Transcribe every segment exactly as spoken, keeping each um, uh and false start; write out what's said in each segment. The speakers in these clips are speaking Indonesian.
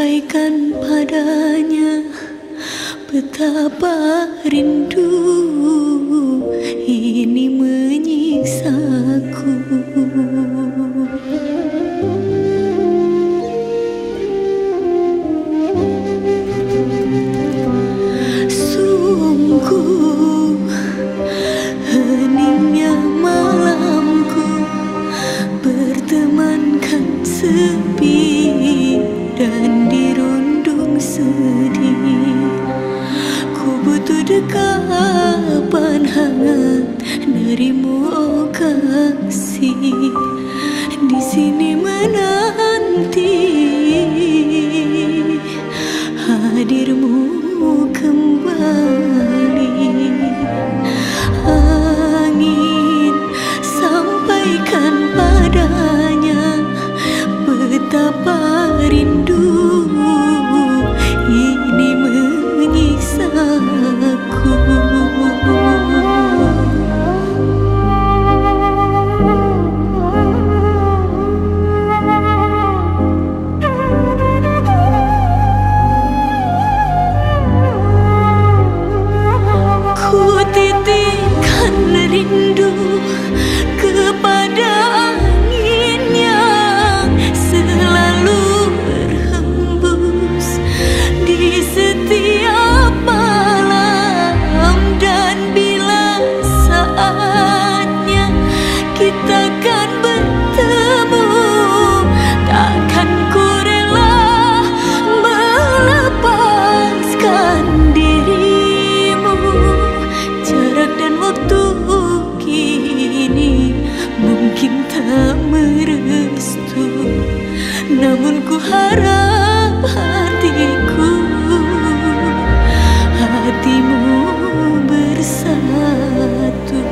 sampaikan padanya betapa rindu ini menyiksaku. Sungguh heningnya malamku bertemankan sepi dan dirundung sedih. Ku butuh dekapan hangat darimu, oh kasih, di sini menanti hadirmu kembali. Angin sampaikan padanya betapa rindu ini menyiksaku. Ku titikkan rindu kepada angin yang selalu berhembus di setiap malam, dan bila saatnya kita kan bertemu, takkan ku rela melepaskan dirimu. Jarak dan waktu kini mungkin tak merestu, namun ku harap hatiku, hatimu bersatu.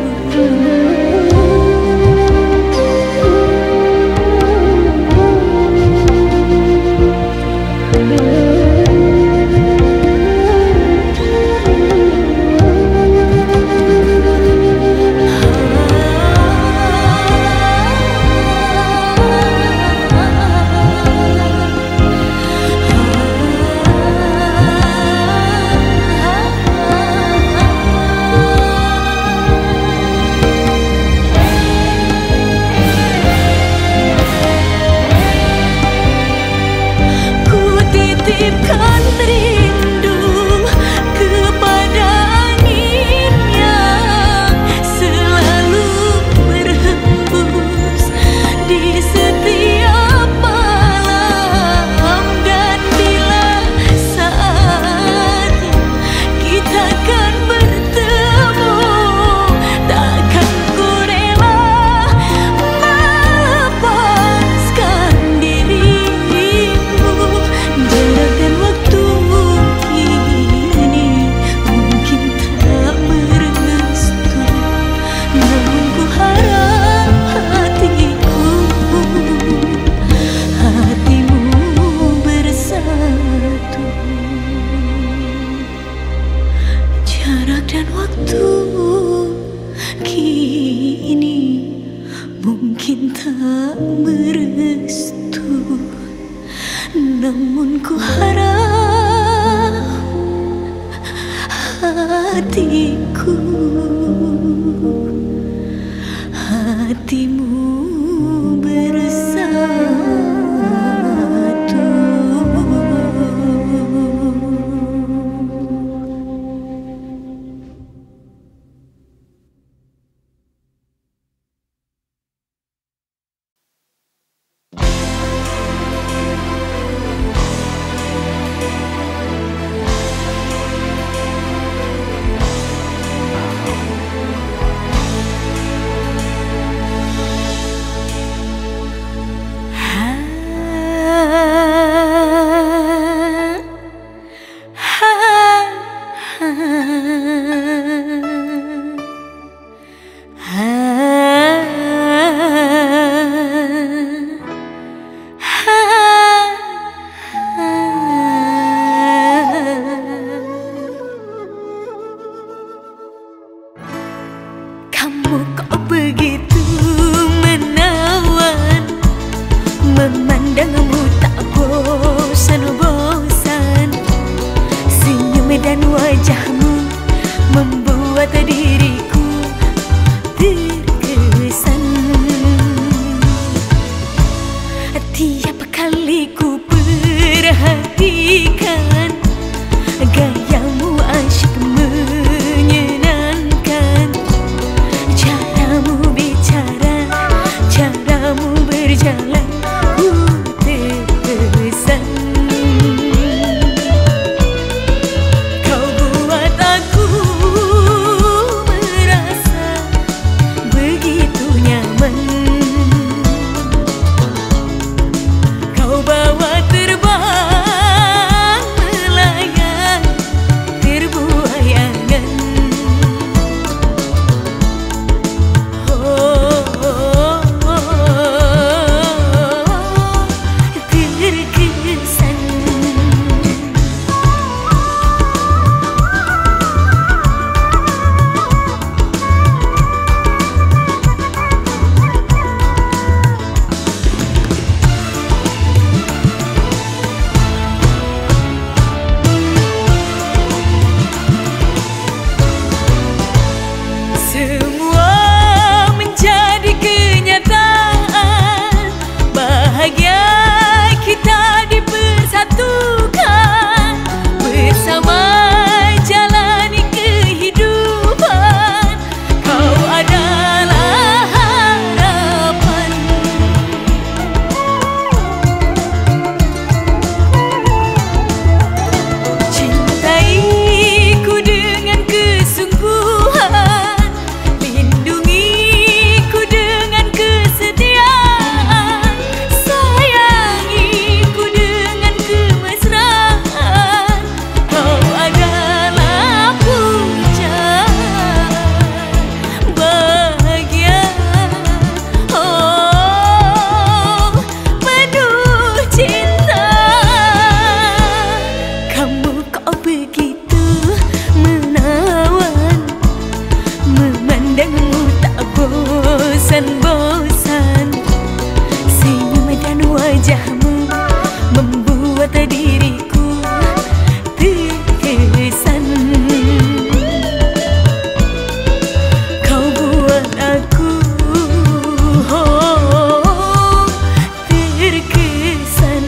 Titipkan rindu kepada angin yang selalu berhembus di setiap malam, dan bila saatnya kita kan bertemu, takkan ku rela melepaskan dirimu. Dan waktu kini mungkin tak merestu, namun ku harap hatiku, hatimu bersatu. Memandangmu tak bosan bosan. wajahmu membuat diriku terkesan. Tiap kali ku perhatikan gayamu asyik menyenangkan, caramu bicara, caramu berjalan. Bosan-bosan senyum dan wajahmu membuat diriku terkesan. Kau buat aku oh, terkesan.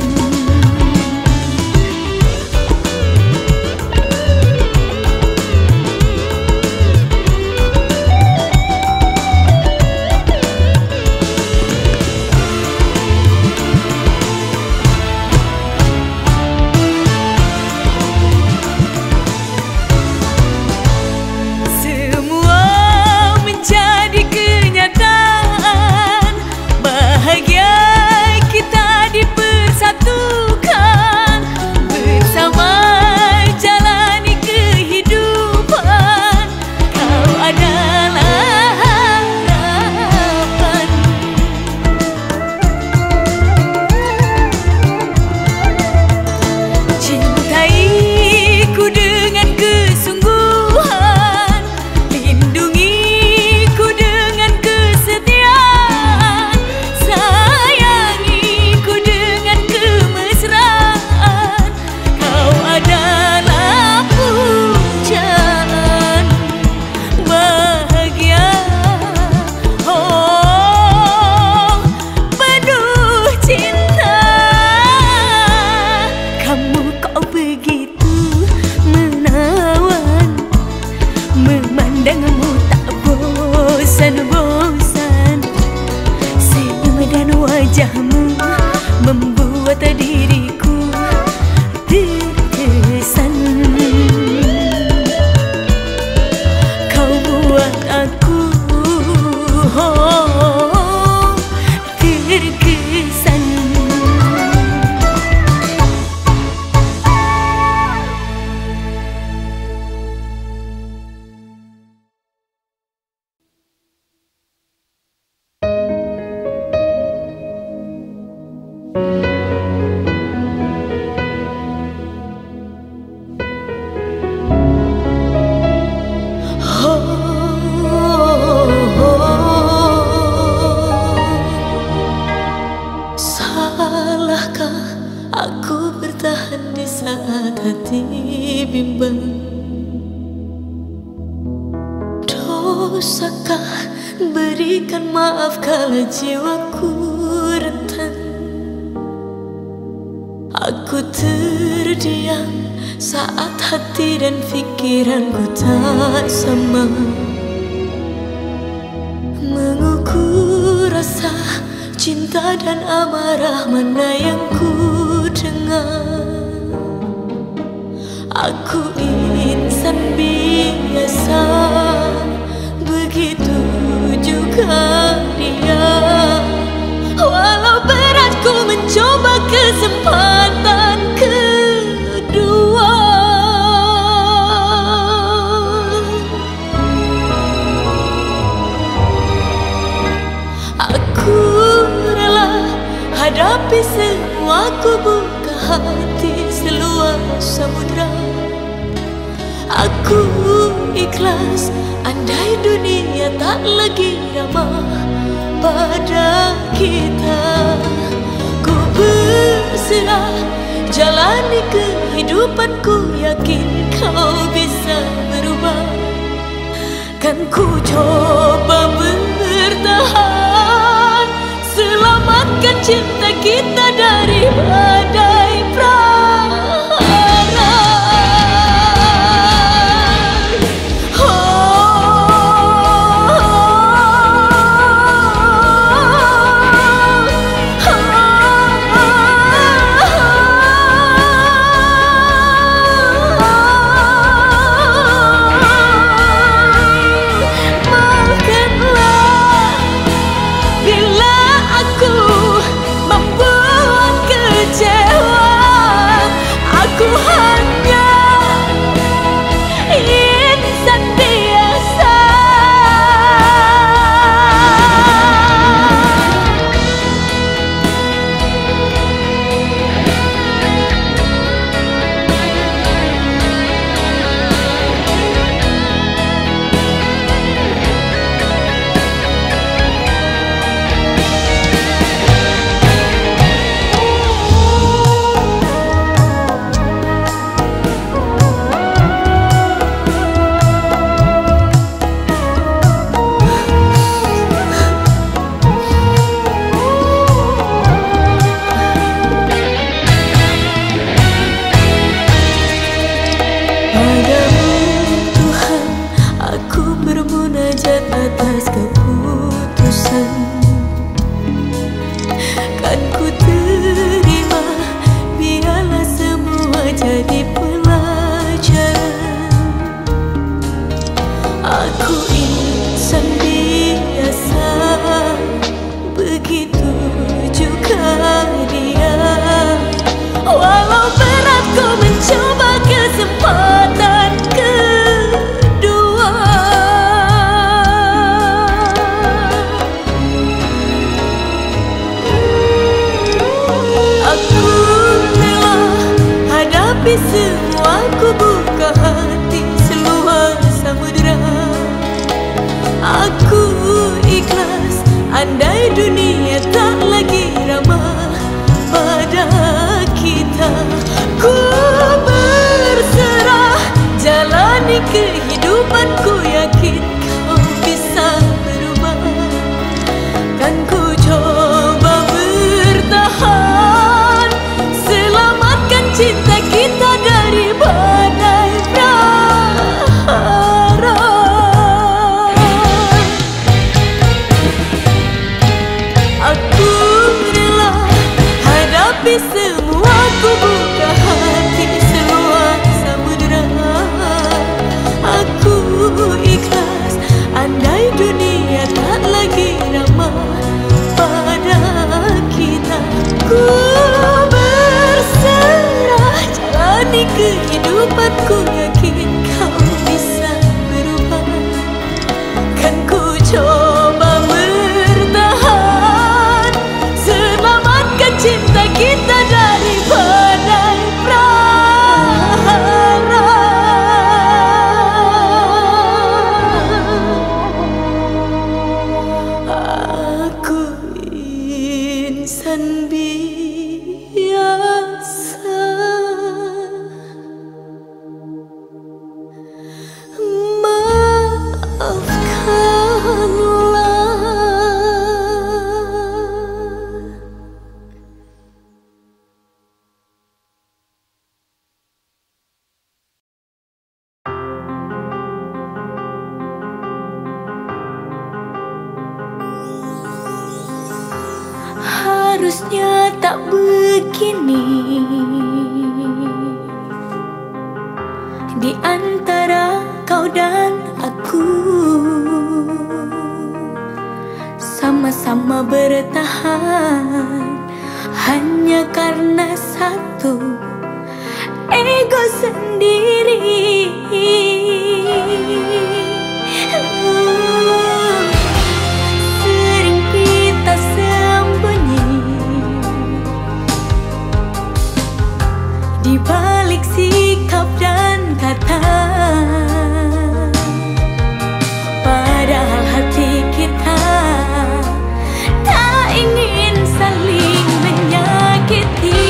berikan maaf kala jiwaku rentan. Aku terdiam saat hati dan pikiranku tak sama, mengukur rasa cinta dan amarah mana yang ku dengar. Aku insan biasa, begitu juga dia. Walau berat ku mencoba kesempatan kedua, aku rela hadapi semua, ku buka hati seluas samudra. Aku ikhlas andai dunia tak lagi ramah pada kita. Ku berserah jalani kehidupanku, yakin kau bisa berubah. Kan ku coba bertahan, selamatkan cinta kita dari badai prahara. Maafkanlah. harusnya tak begini. Di antara kau dan aku, sama-sama bertahan hanya karena satu ego sendiri. Di balik sikap dan kata, padahal hati kita tak ingin saling menyakiti.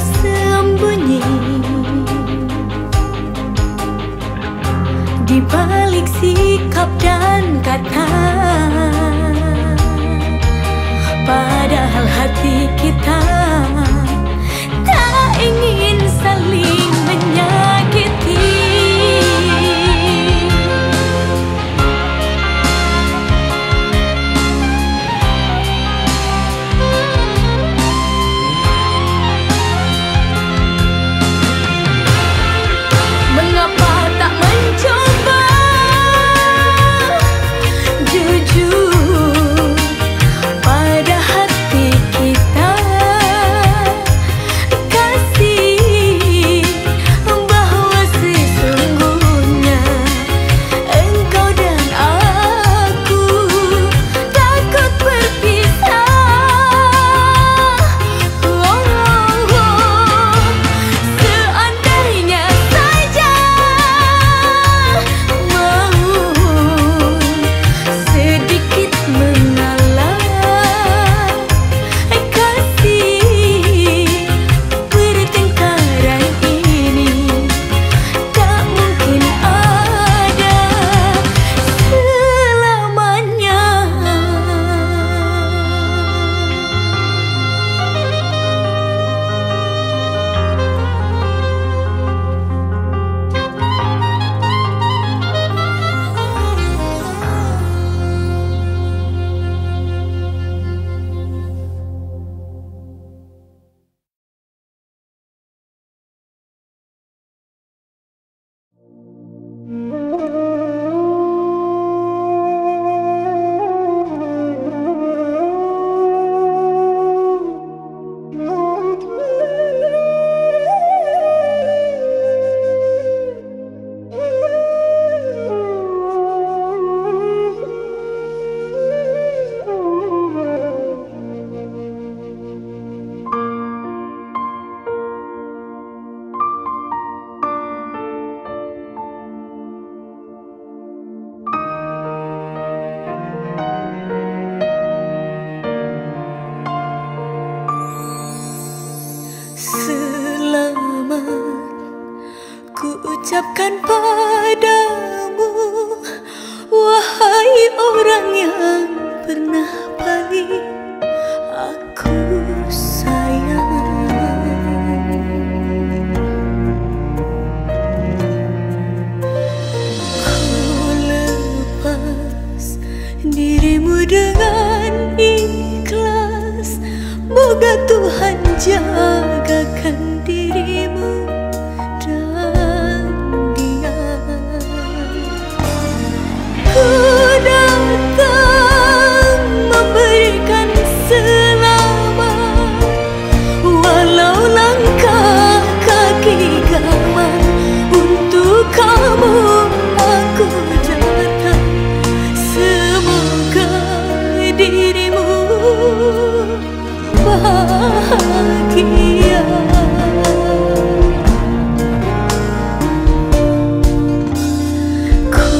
Sembunyi di balik sikap dan kata, padahal hati kita tak ingin saling menyakiti. Terima kasih. Semoga Tuhan jagakan dirimu dan dia. Ku datang memberikan selamat, walau langkah kaki gaman. Untuk kamu aku datang, semoga dirimu bahagia. Ku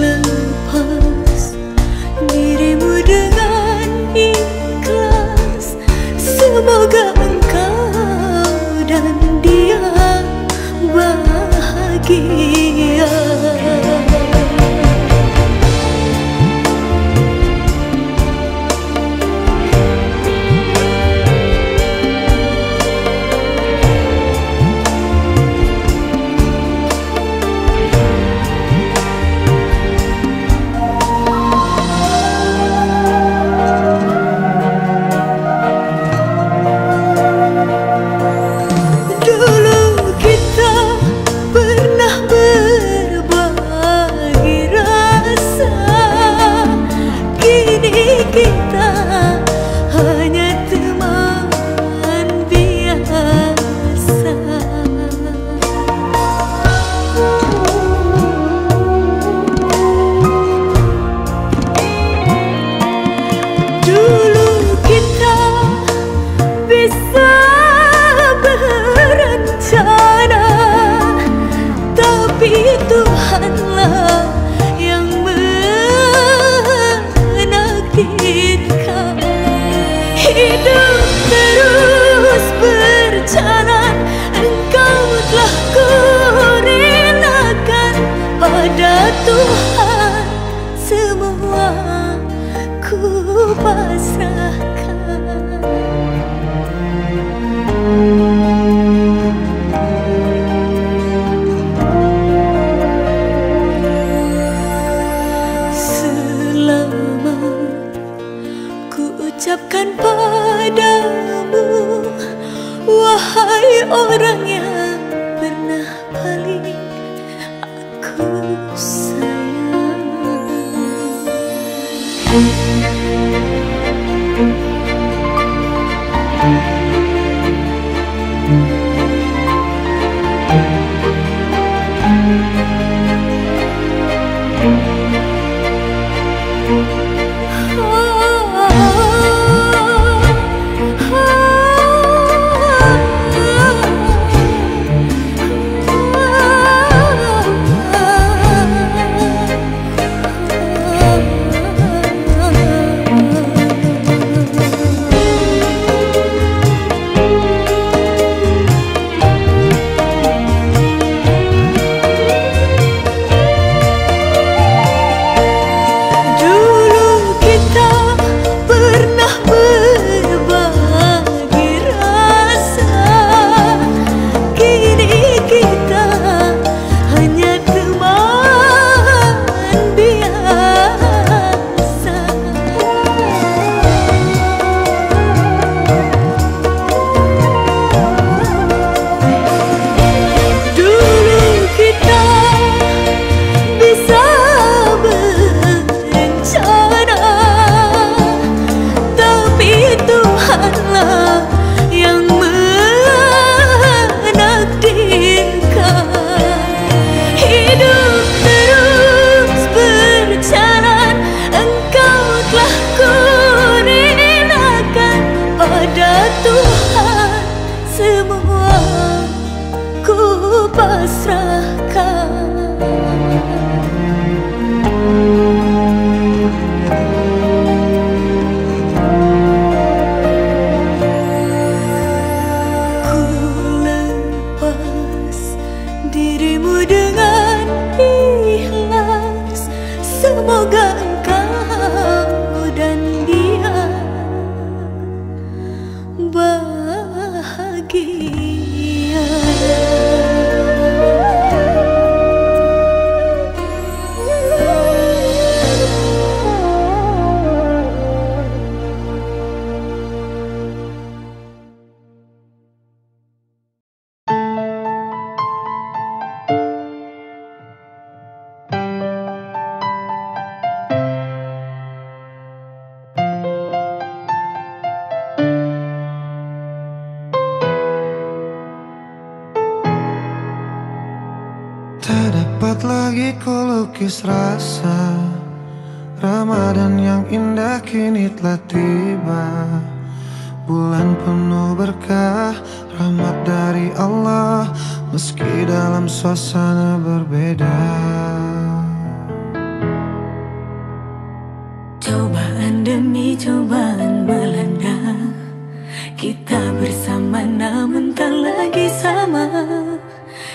lepas dirimu dengan ikhlas, semoga engkau dan dia bahagia. Tuhanlah yang menakdirkan. Hidup terus berjalan, engkau telah kurelakan. Pada Tuhan semua ku pasrahkan. Ucapkan padamu, wahai orang yang pernah paling aku sayang. Semoga engkau dan dia bahagia. ku lukis rasa. Ramadan yang indah kini telah tiba. Bulan penuh berkah, rahmat dari Allah, meski dalam suasana berbeda. Cobaan demi cobaan melanda, kita bersama namun tak lagi sama.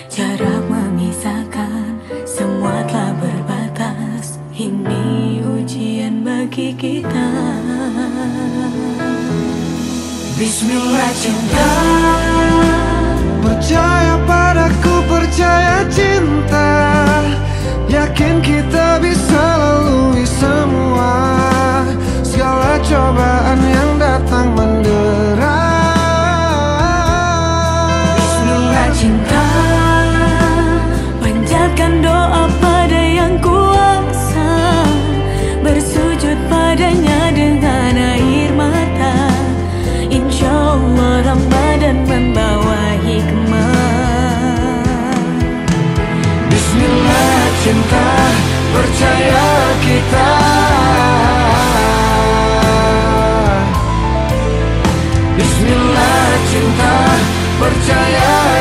Jarak memisahkan, semua telah berbatas. Ini ujian bagi kita. Bismillah cinta, percaya padaku, percaya cinta. Yakin kita bisa lalui semua segala cobaan yang datang mendera. Bismillah cinta, panjatkan doa pada yang kuasa, bersujud padanya dengan air mata. Insya Allah Ramadan membawa hikmah. Bismillah cinta, percaya kita. Bismillah cinta, percaya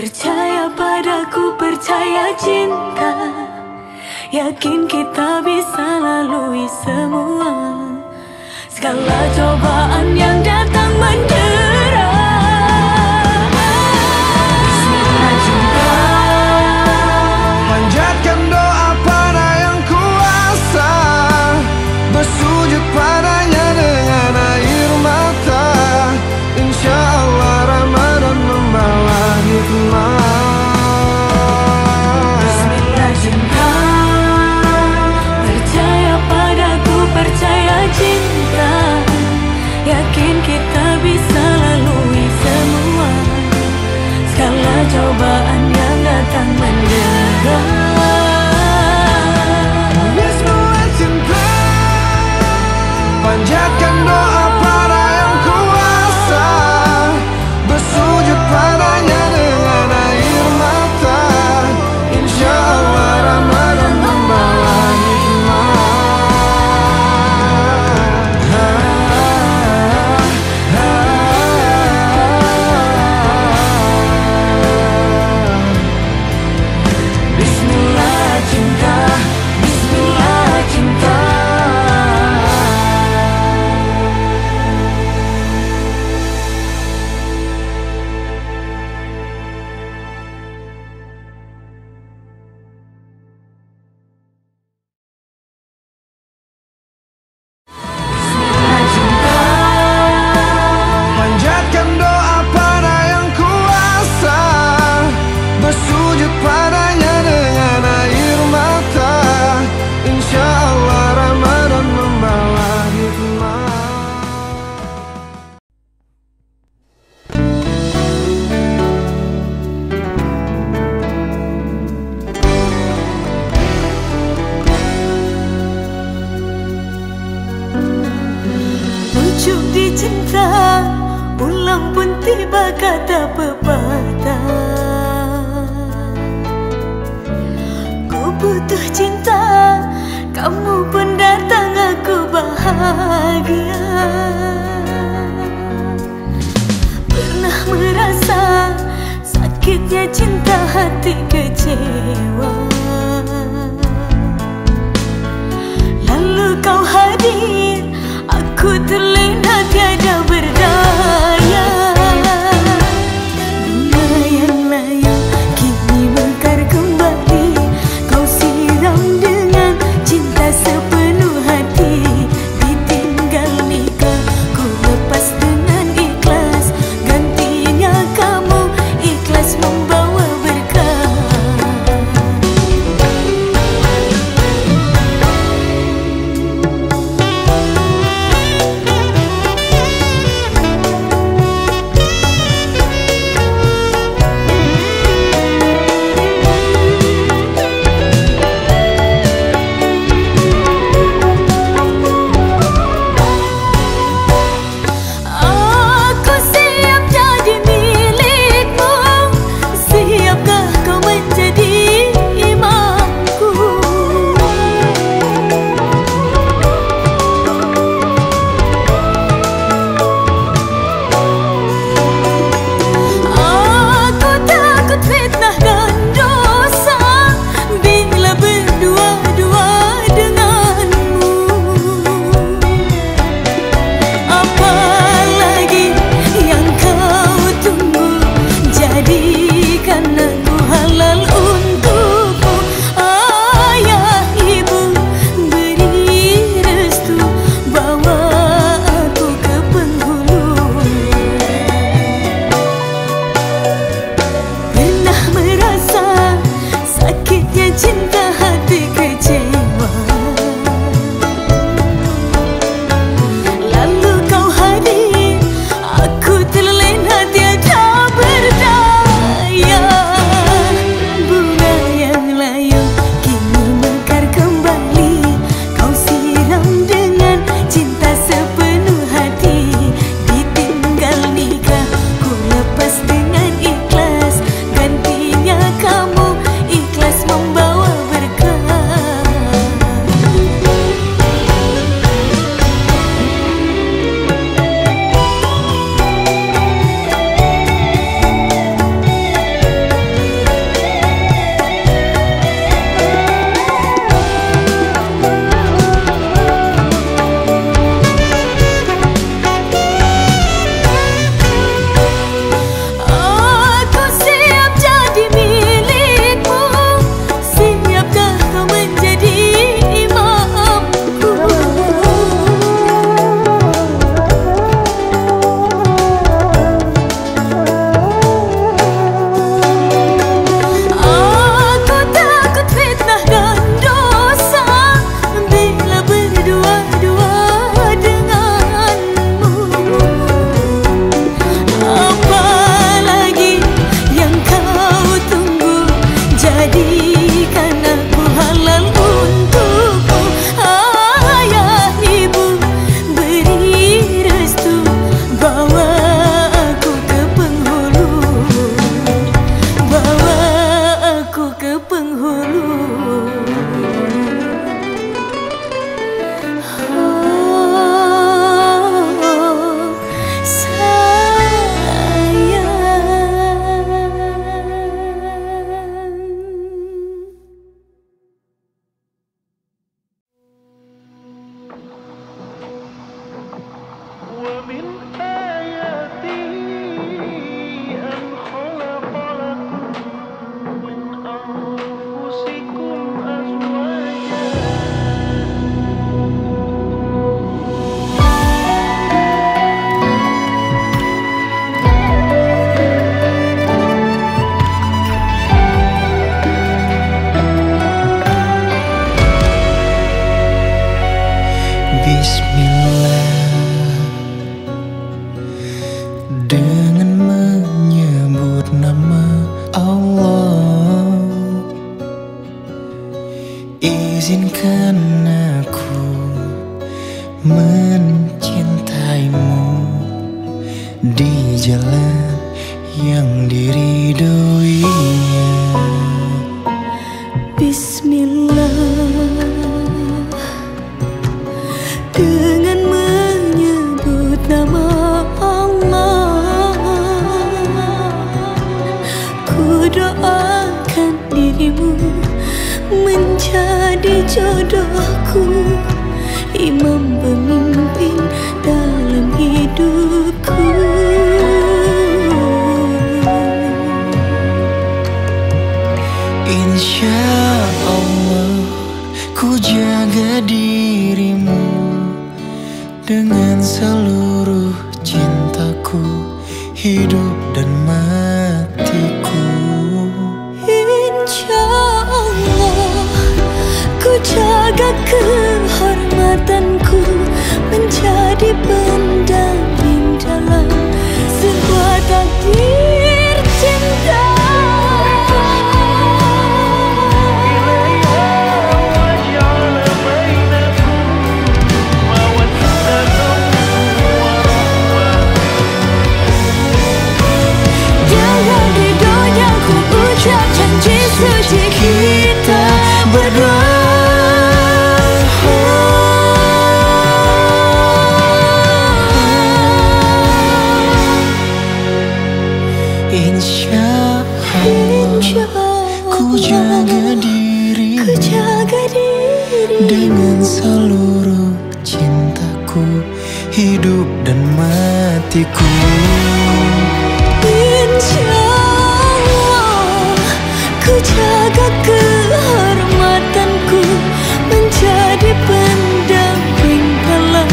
Percaya padaku, percaya cinta. Yakin kita bisa lalui semua segala cobaan yang datang mendera. Bismillah cinta, panjatkan doa pada yang kuasa, bersujud padanya dengan air mata. Insya Allah Ramadan membawa. Bismillah cinta, percaya padaku, percaya cinta. Yakin kita bisa lalui semua segala cobaan yang datang mendera. Ku dengan menyebut nama Allah. Izinkan aku mencintaimu di jalan yang diriduinya. Bismillah, dengan menyebut nama Allah, ku doakan dirimu menjadi jodohku, imam pemimpin dalam hidupku. Insya Allah ku jaga dirimu dengan seluruh cintaku, hidup dan matiku. Insya Allah ku jaga kehormatanku, menjadi pendamping dalam sebuah takdir cinta. Insya Allah ku jaga dirimu dengan seluruh cintaku, hidup dan matiku. Insya Allah ku jaga kehormatanku, menjadi pendamping dalam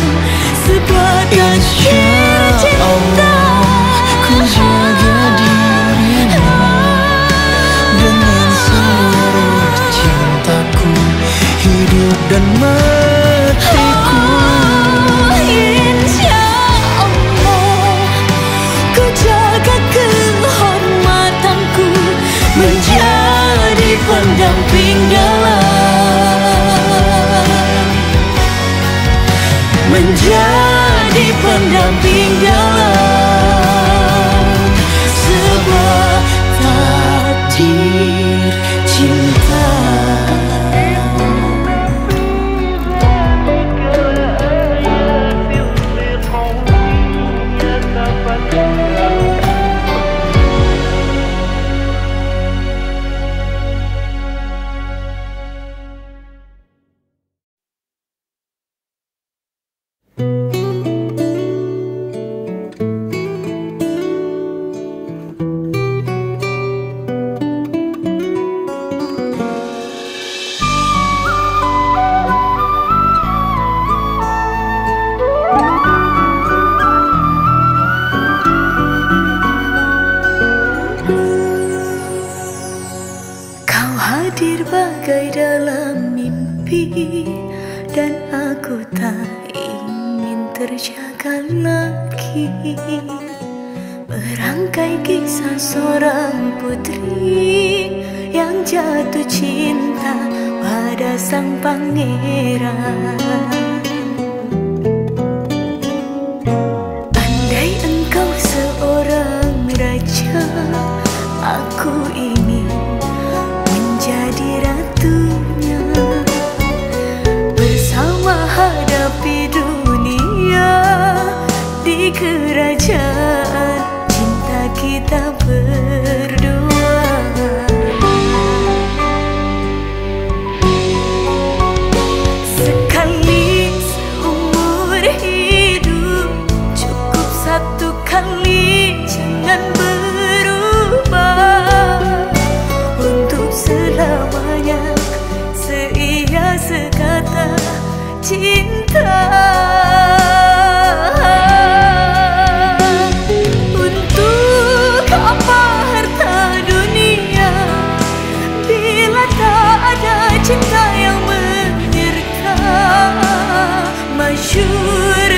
sebuah takdir cinta. Ku jaga dirimu dengan seluruh cintaku, hidup dan matiku. Insya Allah ku jaga kehormatanku, menjadi pendamping dalam, menjadi pendamping dalam cinta.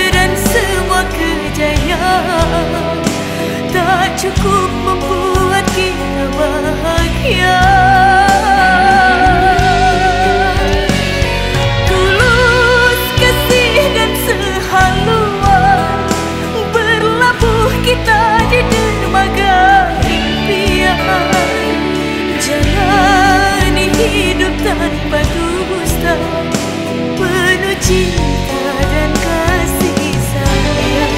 Dan semua kejayaan cukup membuat kita bahagia. Tulus, kasih dan sehaluan berlabuh kita di dermaga impian. Jalani hidup tanpa dusta, penuh cinta dan kasih sayang.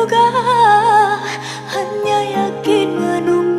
juga hanya yakin menunggu.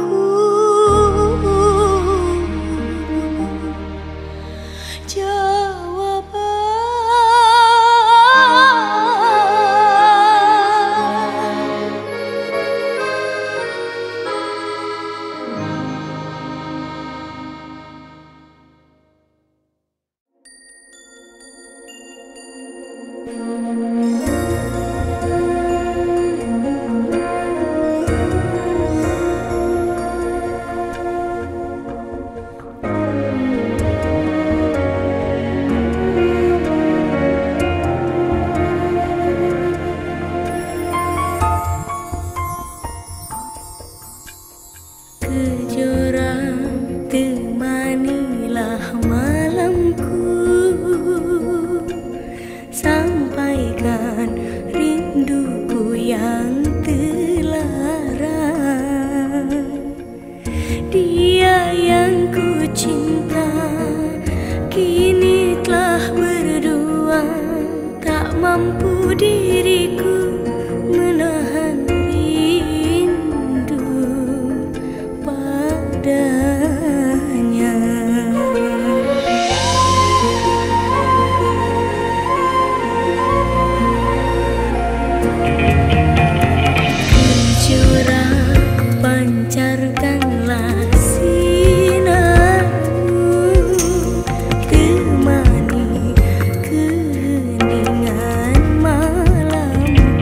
Temani keheningan malam.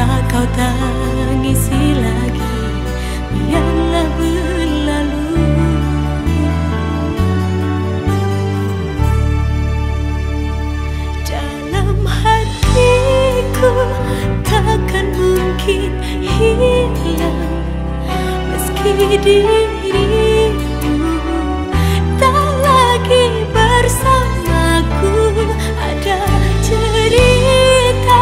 saat kau tangisi lagi, biarlah berlalu. Dalam hatiku takkan mungkin hilang, meski dirimu tak lagi bersamaku. Ada cerita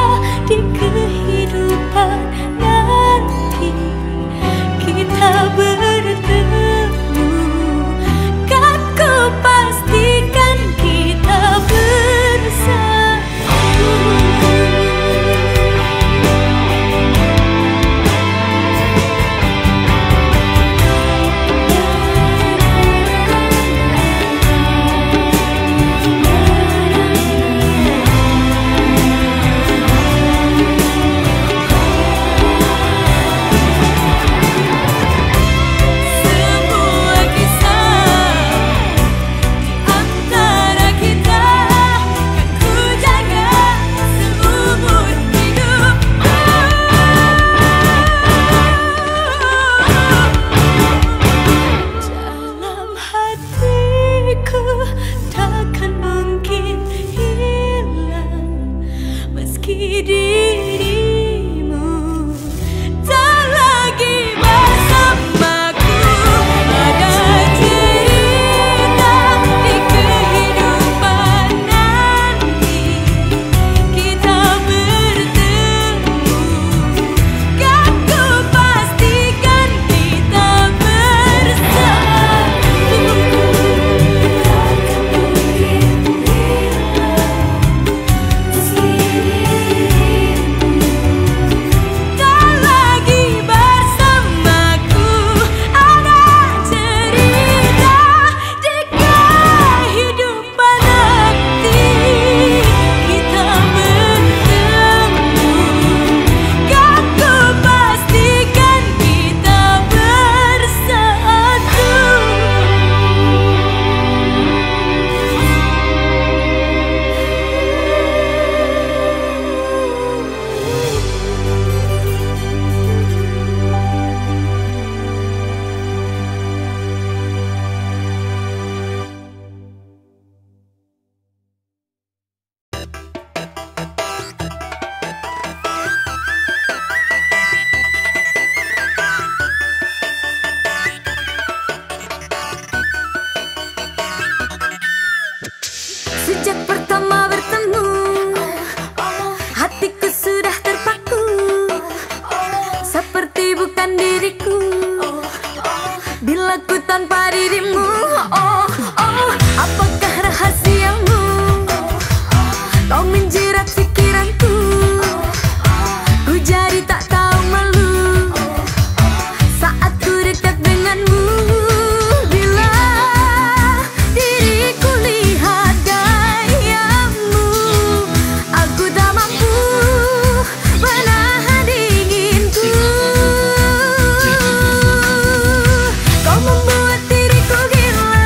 di kehidupan nanti kita bertemu, kan ku pastikan kita bersatu. Kau membuat diriku gila.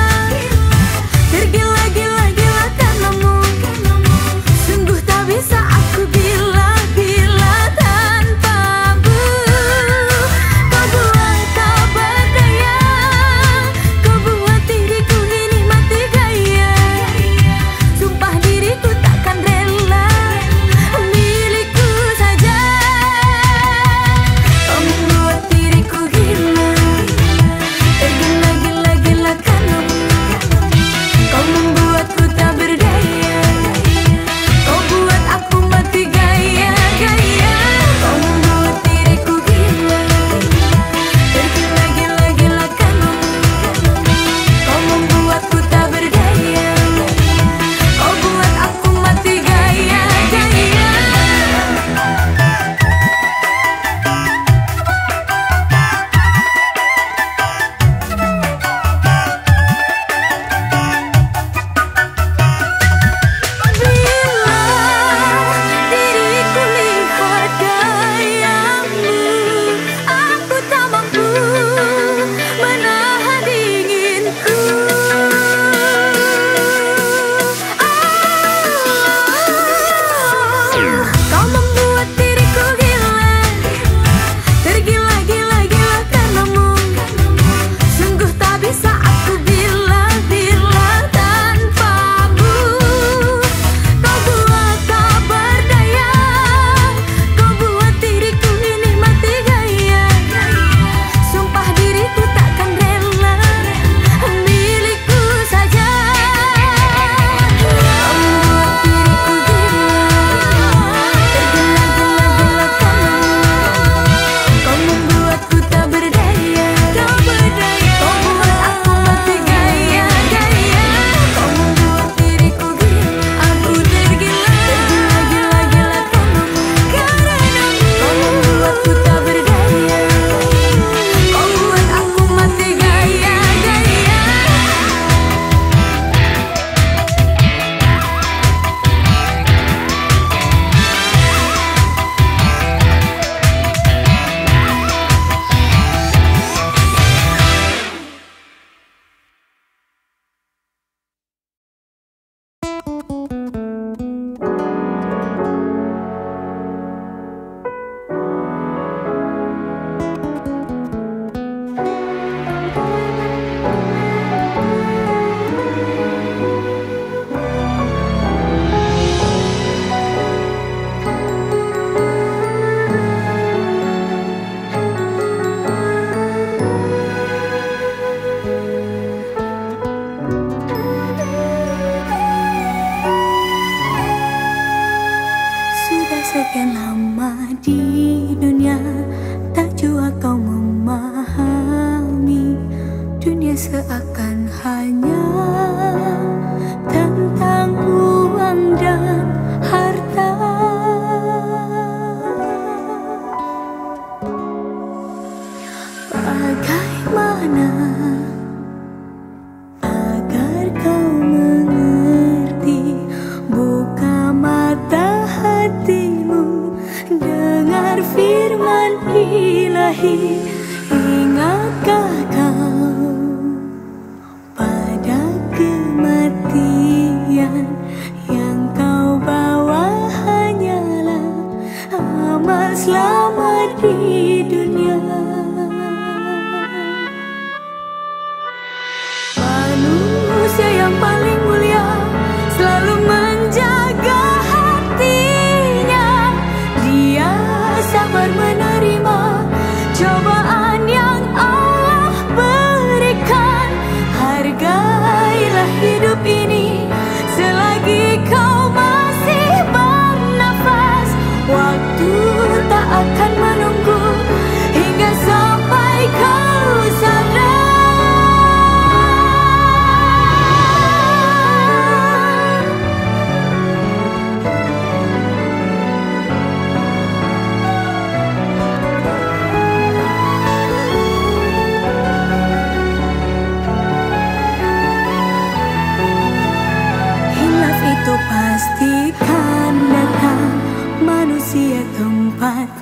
sia tempat